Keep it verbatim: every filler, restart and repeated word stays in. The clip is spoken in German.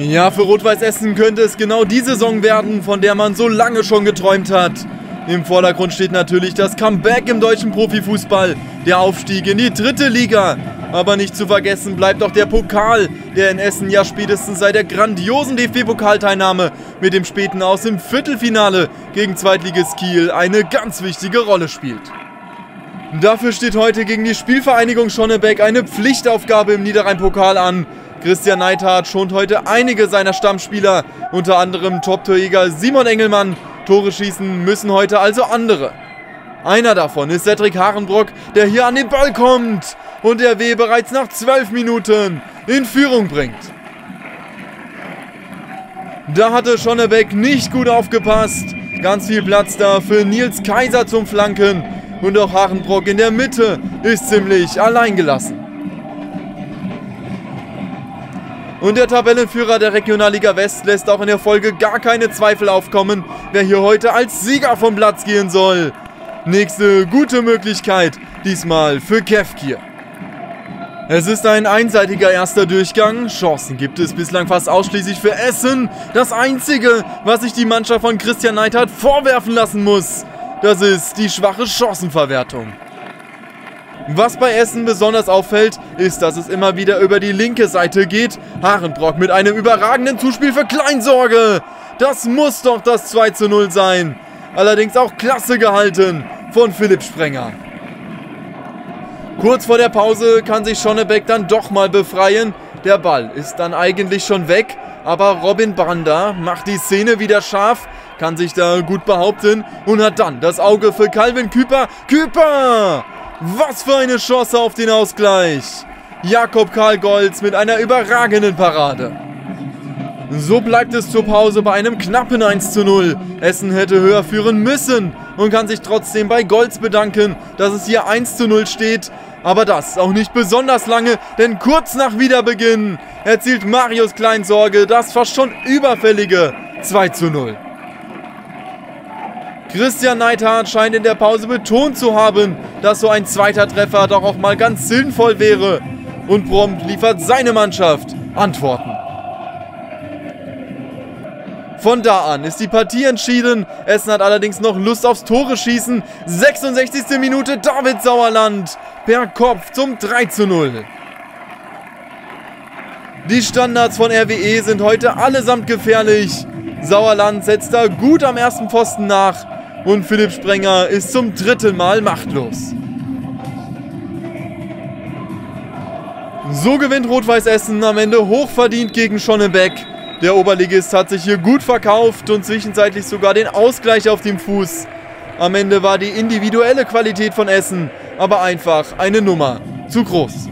Ja, für Rot-Weiß Essen könnte es genau die Saison werden, von der man so lange schon geträumt hat. Im Vordergrund steht natürlich das Comeback im deutschen Profifußball, der Aufstieg in die dritte Liga. Aber nicht zu vergessen bleibt auch der Pokal, der in Essen ja spätestens seit der grandiosen D F B-Pokalteilnahme mit dem späten Aus im Viertelfinale gegen Zweitligist Kiel eine ganz wichtige Rolle spielt. Dafür steht heute gegen die Spielvereinigung Schonnebeck eine Pflichtaufgabe im Niederrhein-Pokal an. Christian Neidhardt schont heute einige seiner Stammspieler, unter anderem Top-Torjäger Simon Engelmann. Tore schießen müssen heute also andere. Einer davon ist Cedric Harenbrock, der hier an den Ball kommt und der W bereits nach zwölf Minuten in Führung bringt. Da hatte Schonnebeck nicht gut aufgepasst. Ganz viel Platz da für Nils Kaiser zum Flanken. Und auch Harenbrock in der Mitte ist ziemlich alleingelassen. Und der Tabellenführer der Regionalliga West lässt auch in der Folge gar keine Zweifel aufkommen, wer hier heute als Sieger vom Platz gehen soll. Nächste gute Möglichkeit, diesmal für Kefkir. Es ist ein einseitiger erster Durchgang. Chancen gibt es bislang fast ausschließlich für Essen. Das Einzige, was sich die Mannschaft von Christian Neidhardt vorwerfen lassen muss, das ist die schwache Chancenverwertung. Was bei Essen besonders auffällt, ist, dass es immer wieder über die linke Seite geht. Harenbrock mit einem überragenden Zuspiel für Kleinsorge. Das muss doch das zwei zu null sein. Allerdings auch klasse gehalten von Philipp Sprenger. Kurz vor der Pause kann sich Schonnebeck dann doch mal befreien. Der Ball ist dann eigentlich schon weg, aber Robin Banda macht die Szene wieder scharf, kann sich da gut behaupten und hat dann das Auge für Calvin Küper. Küper! Was für eine Chance auf den Ausgleich! Jakob Karl Golds mit einer überragenden Parade. So bleibt es zur Pause bei einem knappen eins zu null. Essen hätte höher führen müssen und kann sich trotzdem bei Golds bedanken, dass es hier eins zu null steht. Aber das auch nicht besonders lange, denn kurz nach Wiederbeginn erzielt Marius Kleinsorge das fast schon überfällige zwei zu null. Christian Neidhardt scheint in der Pause betont zu haben, dass so ein zweiter Treffer doch auch mal ganz sinnvoll wäre. Und prompt liefert seine Mannschaft Antworten. Von da an ist die Partie entschieden. Essen hat allerdings noch Lust aufs Tore schießen. sechsundsechzigste Minute, David Sauerland per Kopf zum drei zu null. Die Standards von R W E sind heute allesamt gefährlich. Sauerland setzt da gut am ersten Pfosten nach und Philipp Sprenger ist zum dritten Mal machtlos. So gewinnt Rot-Weiß Essen am Ende hochverdient gegen Schonnebeck. Der Oberligist hat sich hier gut verkauft und zwischenzeitlich sogar den Ausgleich auf dem Fuß. Am Ende war die individuelle Qualität von Essen aber einfach eine Nummer zu groß.